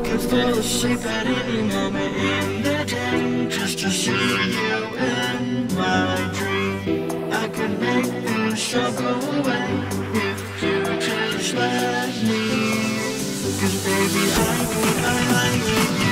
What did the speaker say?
'Cause baby, I like it.